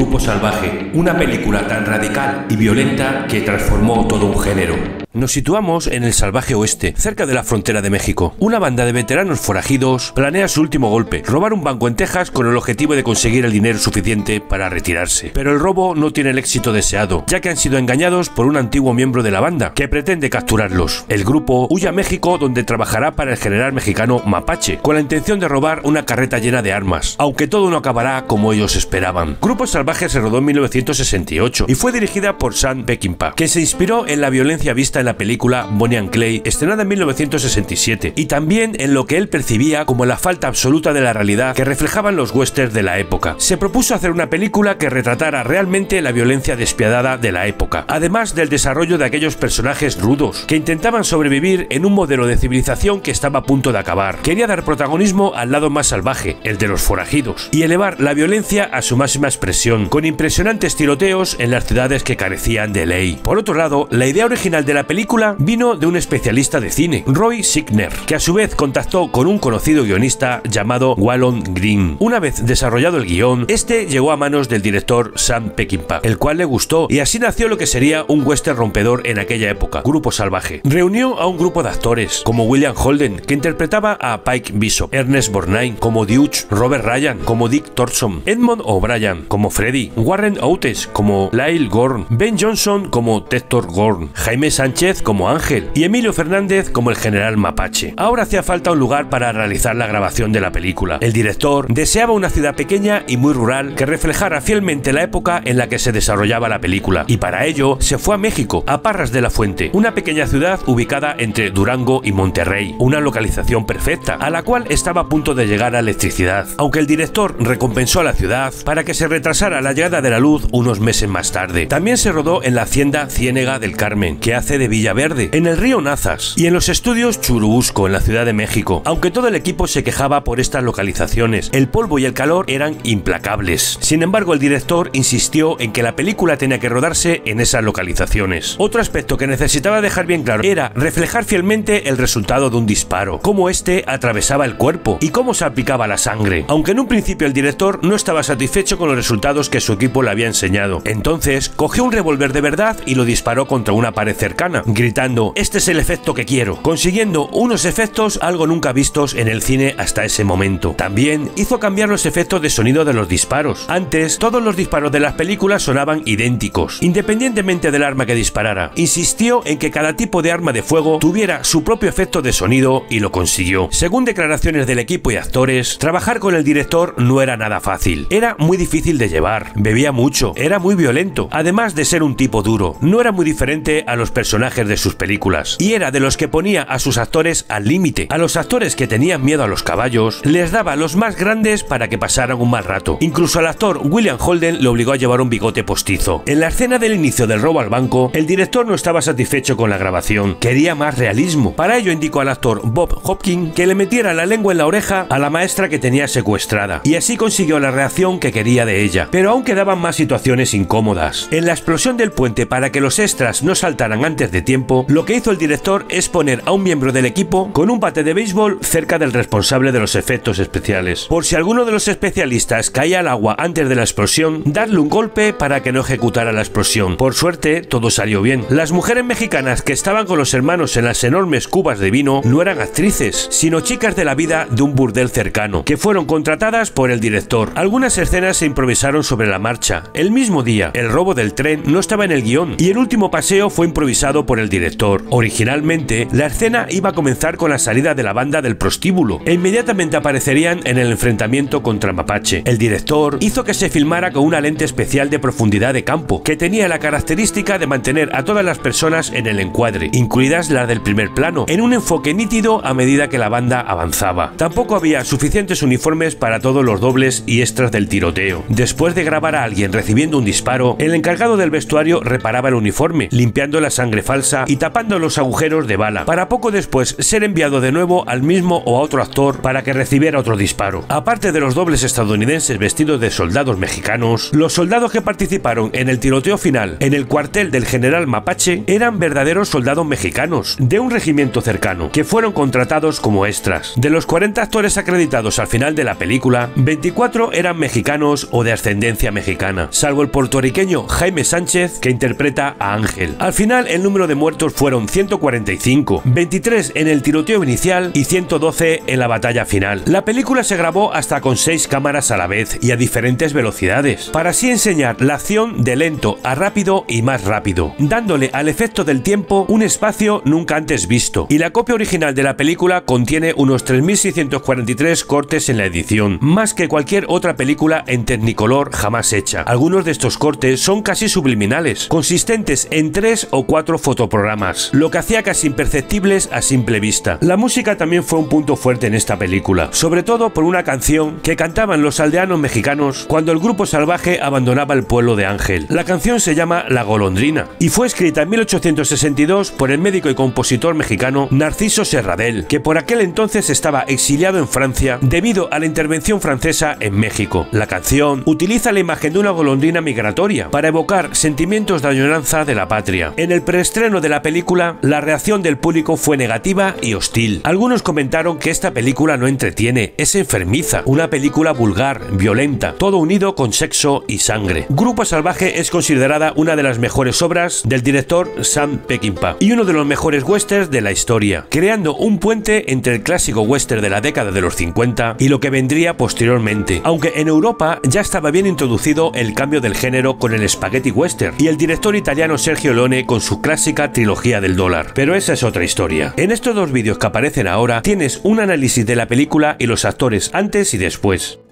Grupo Salvaje, una película tan radical y violenta que transformó todo un género. Nos situamos en el salvaje oeste, cerca de la frontera de México. Una banda de veteranos forajidos planea su último golpe, robar un banco en Texas con el objetivo de conseguir el dinero suficiente para retirarse. Pero el robo no tiene el éxito deseado, ya que han sido engañados por un antiguo miembro de la banda, que pretende capturarlos. El grupo huye a México, donde trabajará para el general mexicano Mapache, con la intención de robar una carreta llena de armas, aunque todo no acabará como ellos esperaban. Grupo Salvaje se rodó en 1968 y fue dirigida por Sam Peckinpah, que se inspiró en la violencia vista en la película Bonnie and Clyde, estrenada en 1967, y también en lo que él percibía como la falta absoluta de la realidad que reflejaban los westerns de la época. Se propuso hacer una película que retratara realmente la violencia despiadada de la época, además del desarrollo de aquellos personajes rudos que intentaban sobrevivir en un modelo de civilización que estaba a punto de acabar. Quería dar protagonismo al lado más salvaje, el de los forajidos, y elevar la violencia a su máxima expresión, con impresionantes tiroteos en las ciudades que carecían de ley. Por otro lado, la idea original de la película vino de un especialista de cine, Roy Sickner, que a su vez contactó con un conocido guionista llamado Wallon Green. Una vez desarrollado el guión, este llegó a manos del director Sam Peckinpah, el cual le gustó, y así nació lo que sería un western rompedor en aquella época, Grupo Salvaje. Reunió a un grupo de actores, como William Holden, que interpretaba a Pike Bishop, Ernest Bornain como Deuce, Robert Ryan como Dick Thorson, Edmund O'Brien como Freddy, Warren Oates como Lyle Gorn, Ben Johnson como Téctor Gorn, Jaime Sánchez como Ángel y Emilio Fernández como el general Mapache. Ahora hacía falta un lugar para realizar la grabación de la película. El director deseaba una ciudad pequeña y muy rural que reflejara fielmente la época en la que se desarrollaba la película, y para ello se fue a México, a Parras de la Fuente, una pequeña ciudad ubicada entre Durango y Monterrey, una localización perfecta, a la cual estaba a punto de llegar la electricidad, aunque el director recompensó a la ciudad para que se retrasara la llegada de la luz unos meses más tarde. También se rodó en la hacienda Ciénega del Carmen, que hace de Villaverde, en el río Nazas, y en los estudios Churubusco, en la Ciudad de México. Aunque todo el equipo se quejaba por estas localizaciones, el polvo y el calor eran implacables. Sin embargo, el director insistió en que la película tenía que rodarse en esas localizaciones. Otro aspecto que necesitaba dejar bien claro era reflejar fielmente el resultado de un disparo, cómo este atravesaba el cuerpo y cómo salpicaba la sangre. Aunque en un principio el director no estaba satisfecho con los resultados que su equipo le había enseñado, entonces cogió un revólver de verdad y lo disparó contra una pared cercana, gritando: "Este es el efecto que quiero", consiguiendo unos efectos algo nunca vistos en el cine hasta ese momento. También hizo cambiar los efectos de sonido de los disparos. Antes, todos los disparos de las películas sonaban idénticos, independientemente del arma que disparara. Insistió en que cada tipo de arma de fuego tuviera su propio efecto de sonido, y lo consiguió. Según declaraciones del equipo y actores, trabajar con el director no era nada fácil. Era muy difícil de llevar, bebía mucho, era muy violento, además de ser un tipo duro. No era muy diferente a los personajes de sus películas, y era de los que ponía a sus actores al límite. A los actores que tenían miedo a los caballos les daba los más grandes para que pasaran un mal rato. Incluso al actor William Holden lo obligó a llevar un bigote postizo. En la escena del inicio del robo al banco, el director no estaba satisfecho con la grabación, quería más realismo. Para ello indicó al actor Bob Hopkins que le metiera la lengua en la oreja a la maestra que tenía secuestrada, y así consiguió la reacción que quería de ella. Pero aún quedaban más situaciones incómodas. En la explosión del puente, para que los extras no saltaran antes de tiempo, lo que hizo el director es poner a un miembro del equipo con un bate de béisbol cerca del responsable de los efectos especiales, por si alguno de los especialistas caía al agua antes de la explosión, darle un golpe para que no ejecutara la explosión. Por suerte, todo salió bien. Las mujeres mexicanas que estaban con los hermanos en las enormes cubas de vino no eran actrices, sino chicas de la vida de un burdel cercano, que fueron contratadas por el director. Algunas escenas se improvisaron sobre la marcha. El mismo día, el robo del tren no estaba en el guión, y el último paseo fue improvisado por el director. Originalmente, la escena iba a comenzar con la salida de la banda del prostíbulo e inmediatamente aparecerían en el enfrentamiento contra Mapache. El director hizo que se filmara con una lente especial de profundidad de campo, que tenía la característica de mantener a todas las personas en el encuadre, incluidas las del primer plano, en un enfoque nítido a medida que la banda avanzaba. Tampoco había suficientes uniformes para todos los dobles y extras del tiroteo. Después de grabar a alguien recibiendo un disparo, el encargado del vestuario reparaba el uniforme, limpiando la sangre falsa y tapando los agujeros de bala, para poco después ser enviado de nuevo al mismo o a otro actor para que recibiera otro disparo. Aparte de los dobles estadounidenses vestidos de soldados mexicanos, los soldados que participaron en el tiroteo final en el cuartel del general Mapache eran verdaderos soldados mexicanos de un regimiento cercano, que fueron contratados como extras. De los 40 actores acreditados al final de la película, 24 eran mexicanos o de ascendencia herencia mexicana, salvo el puertorriqueño Jaime Sánchez, que interpreta a Ángel. Al final, el número de muertos fueron 145, 23 en el tiroteo inicial y 112 en la batalla final. La película se grabó hasta con 6 cámaras a la vez y a diferentes velocidades, para así enseñar la acción de lento a rápido y más rápido, dándole al efecto del tiempo un espacio nunca antes visto. Y la copia original de la película contiene unos 3.643 cortes en la edición, más que cualquier otra película en Technicolor jamás hecha. Algunos de estos cortes son casi subliminales, consistentes en 3 o 4 fotoprogramas, lo que hacía casi imperceptibles a simple vista. La música también fue un punto fuerte en esta película, sobre todo por una canción que cantaban los aldeanos mexicanos cuando el Grupo Salvaje abandonaba el pueblo de Ángel. La canción se llama La Golondrina y fue escrita en 1862 por el médico y compositor mexicano Narciso Serradell, que por aquel entonces estaba exiliado en Francia debido a la intervención francesa en México. La canción utiliza la imagen de una golondrina migratoria para evocar sentimientos de añoranza de la patria. En el preestreno de la película, la reacción del público fue negativa y hostil. Algunos comentaron que esta película no entretiene, es enfermiza, una película vulgar, violenta, todo unido con sexo y sangre. Grupo Salvaje es considerada una de las mejores obras del director Sam Peckinpah y uno de los mejores westerns de la historia, creando un puente entre el clásico western de la década de los 50 y lo que vendría posteriormente, aunque en Europa ya estaba bien introducido el cambio del género con el spaghetti western y el director italiano Sergio Leone con su clásica trilogía del dólar, pero esa es otra historia. En estos dos vídeos que aparecen ahora tienes un análisis de la película y los actores antes y después.